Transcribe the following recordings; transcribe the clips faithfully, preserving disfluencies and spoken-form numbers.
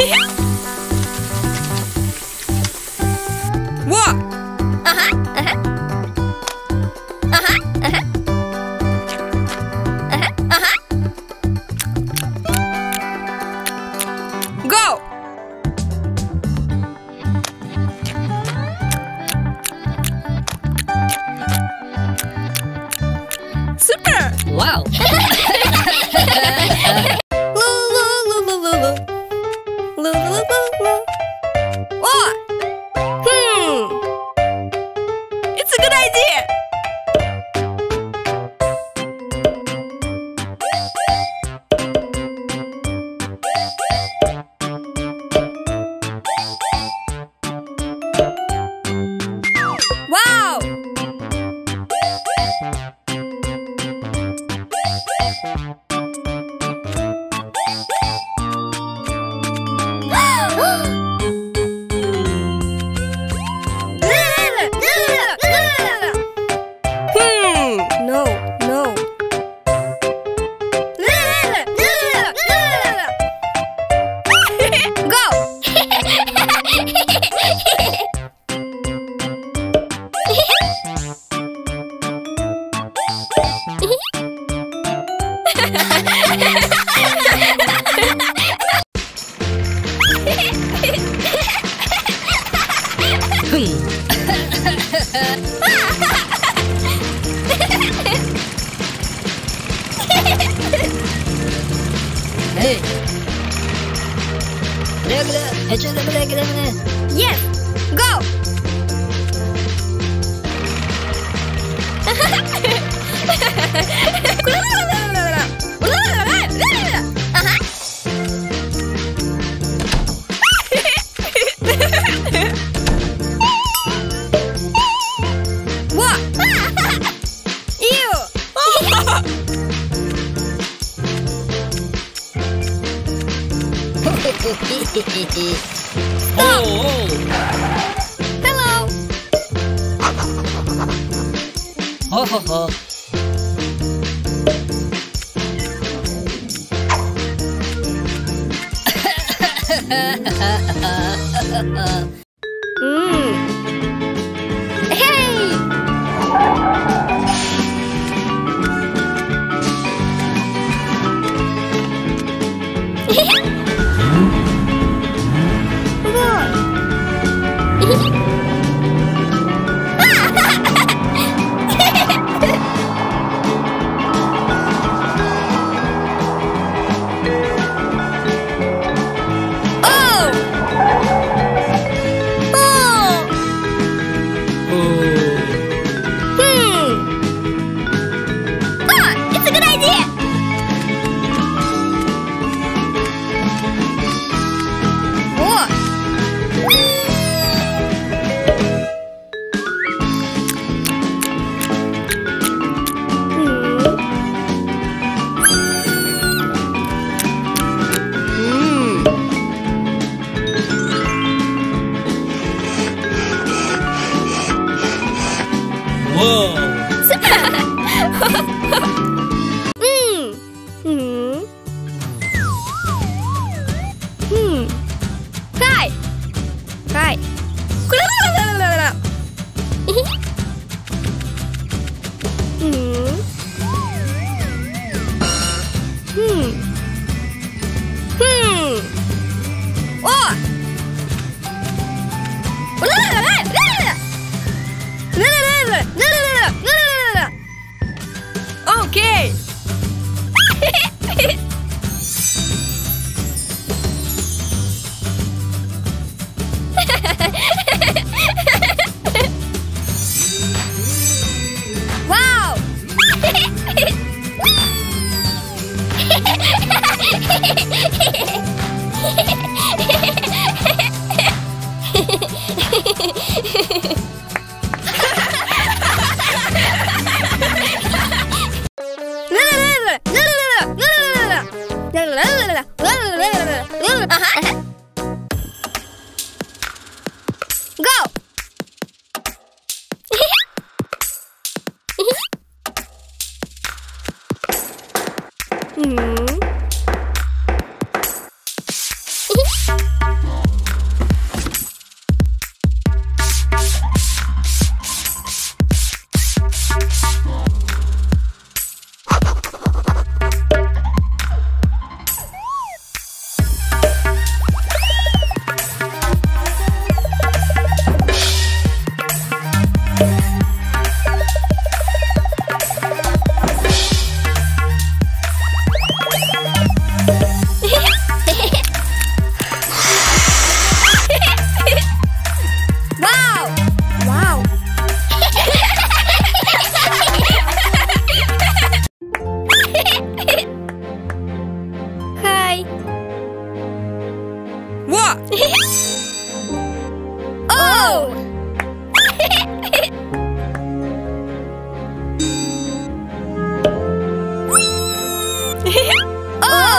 Walk. Uh-huh, uh-huh. Uh-huh, uh-huh. Uh-huh, uh-huh. Go. Super. Wow. Mm-hmm.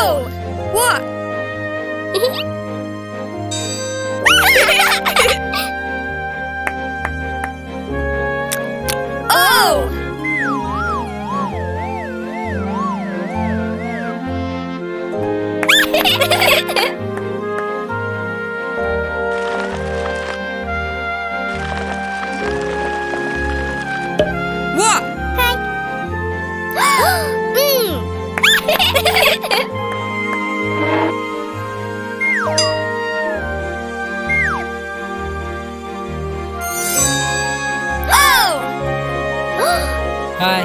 Whoa! What? Oh! What? Hi.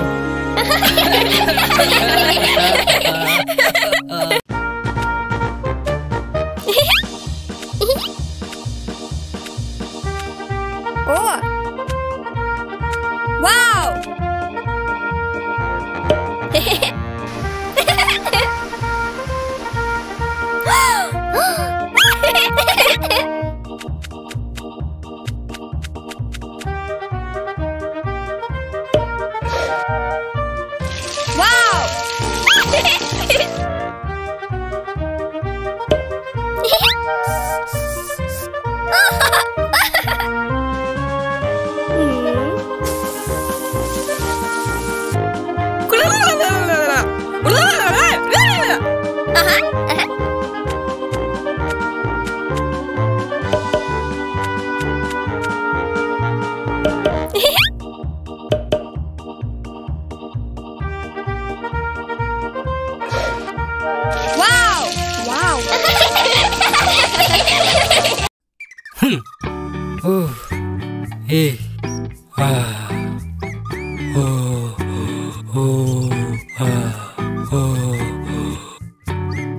Mm. Hi. Oh. Wow. Hey. Ah. Oh. Oh. Ah. Oh.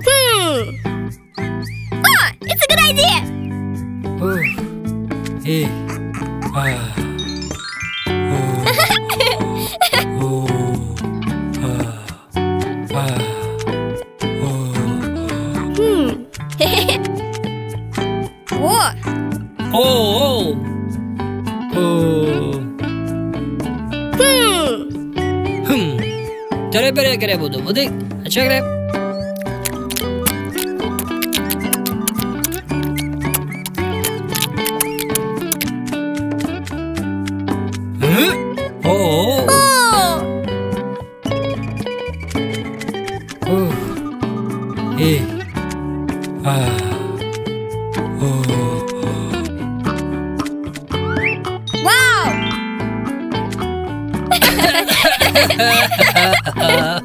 Hmm. Oh, it's a good idea. Oh. Hey. Ah. Oh. Oh. Ah. Ah. Oh. Hmm. What? Oh. Oh. Oh. Hmm. Hmm. Tare pare kare bodo bode. Acha kare. Huh? Oh. Oh. Oh. Hey. Ah. uh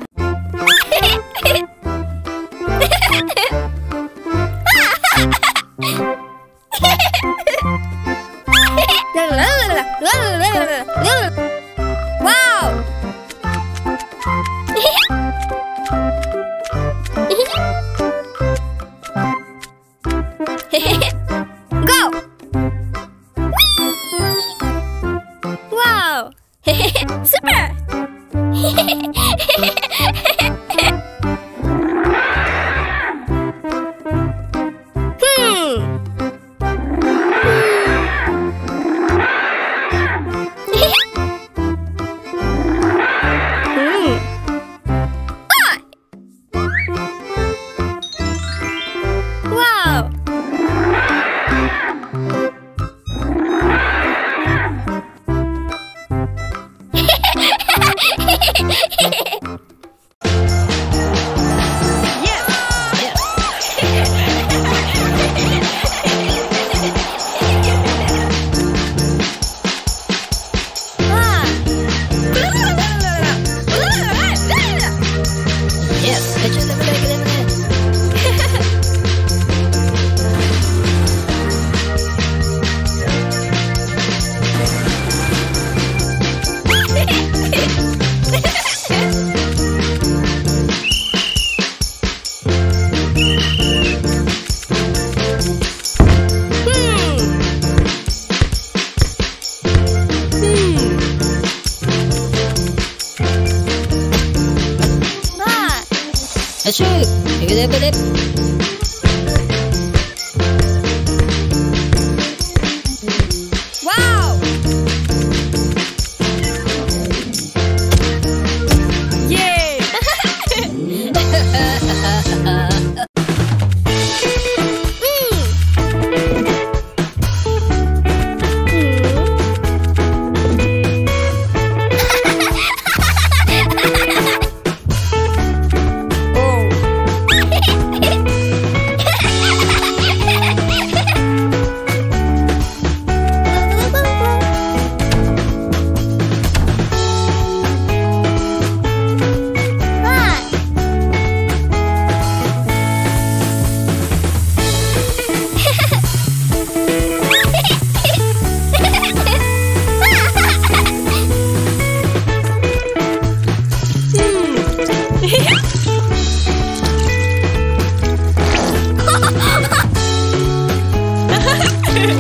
Uh-huh.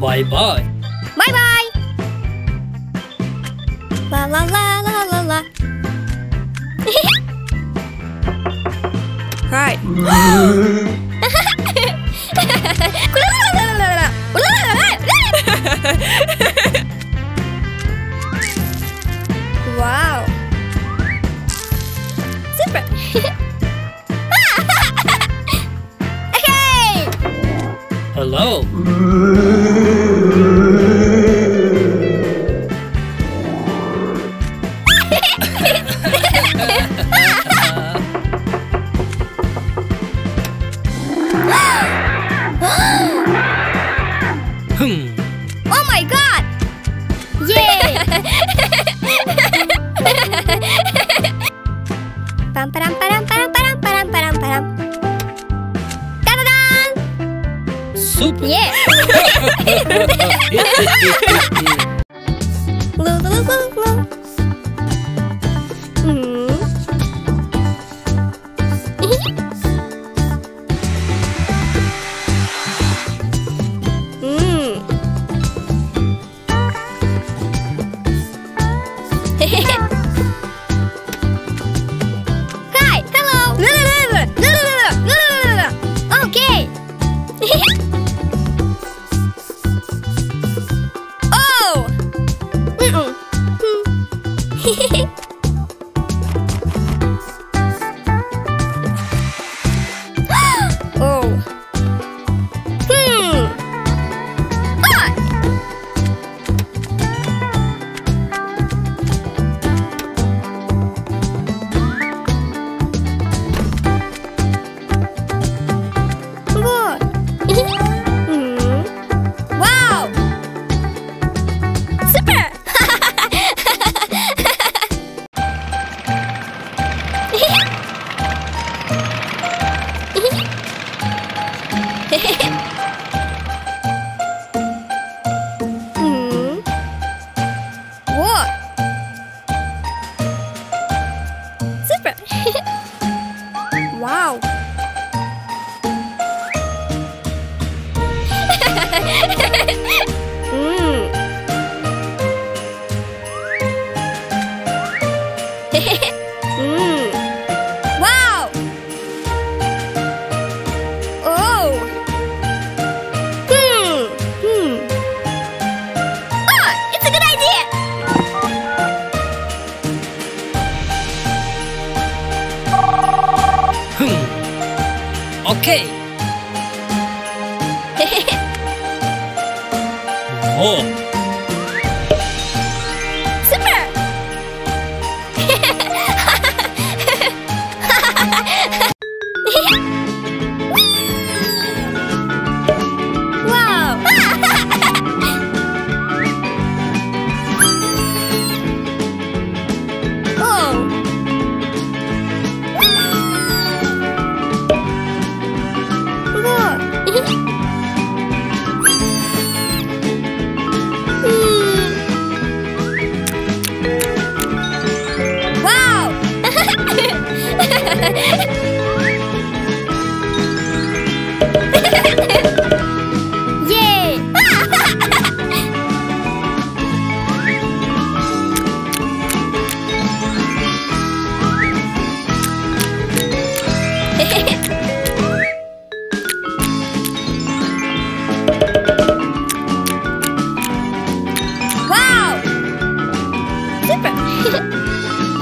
Bye bye. Bye bye. La la la la la la. Right. Wow. Super. Hey. Hello.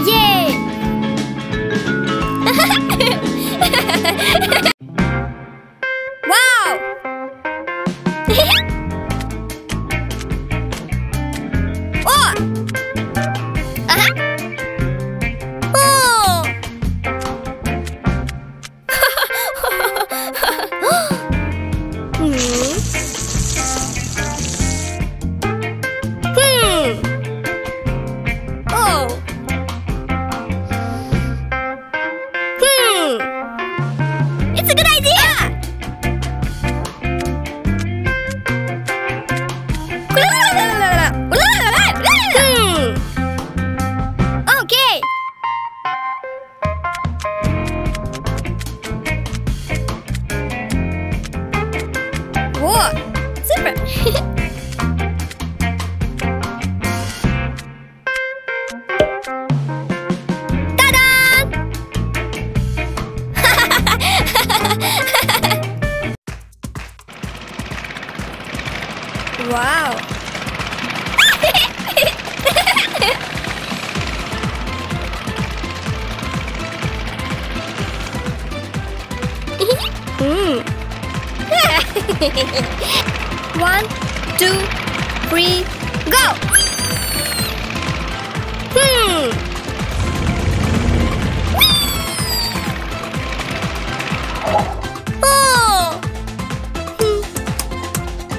Yay! walk. Super. Ta-da! Wow. One, two, three, go! Hmm. Oh. Oh.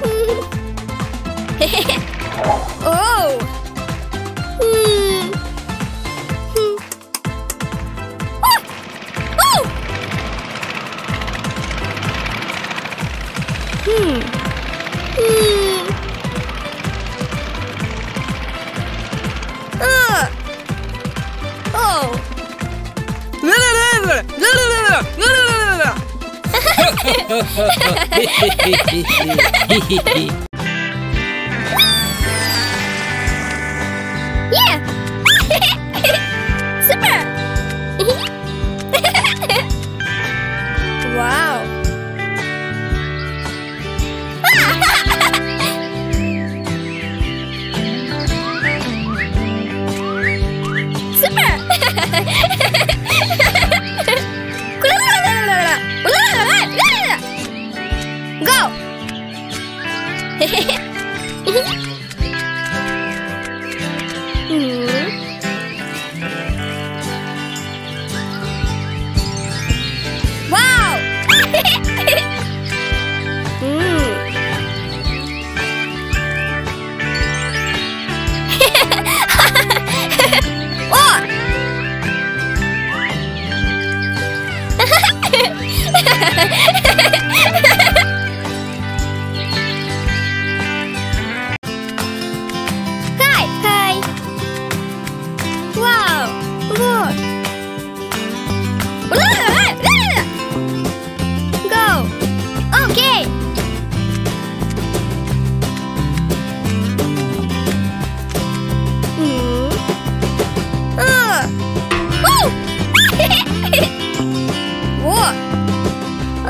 Hmm. Hmm. Hmm. Uh. Oh. La la la la la la la la la. Yeah. Super. Wow.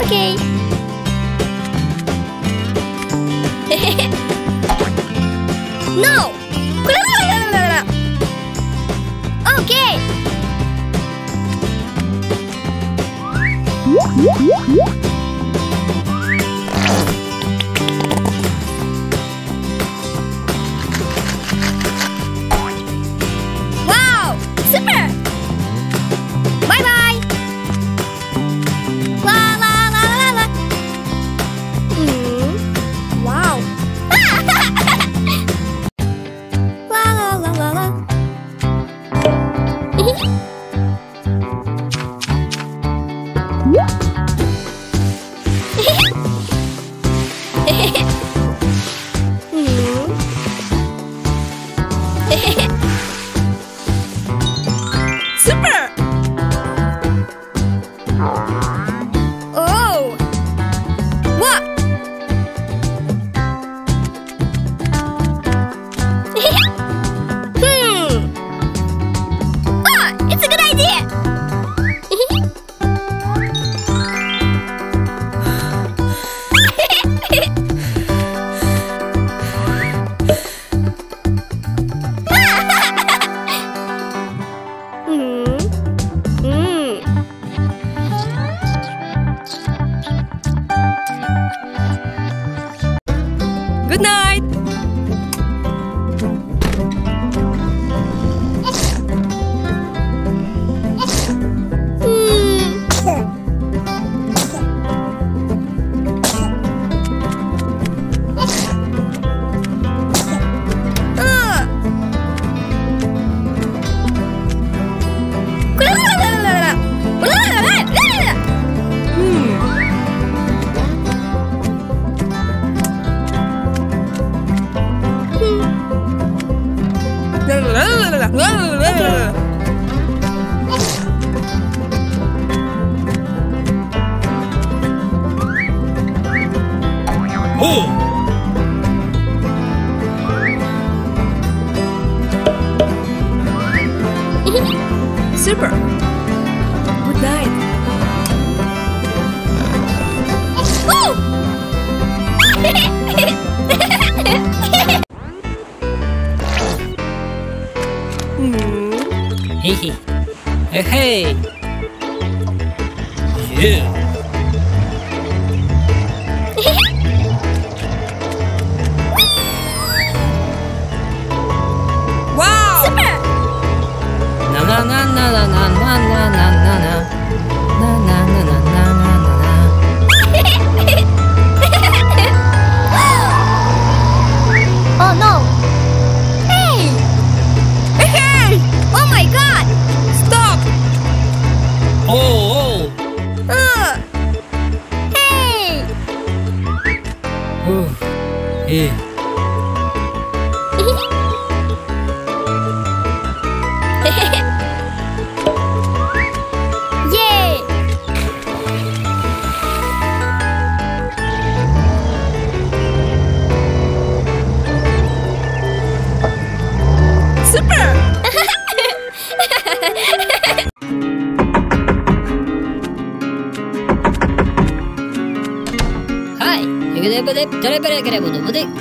Okay. No. Okay. Wow. Super. Super. Good night. Hey, hey. Hey, hey. Yeah.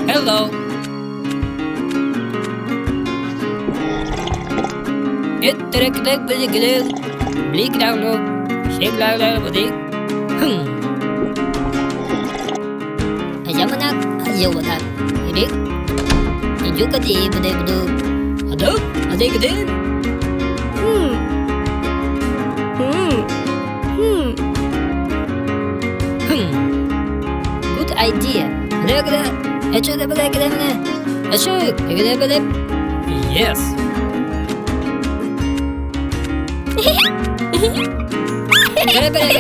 Hello. It trick trick pretty good. Bleak down low. Shake down low, buddy. Hm. A Yamanak, a Yamanak. It is. Did you get the even they do? A dope, a dig it. Hmm. Hmm. Hmm. Hmm. Good idea. Look at that.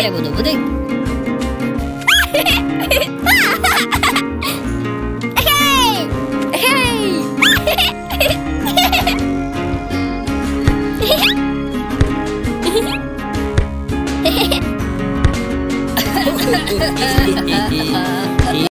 Yes.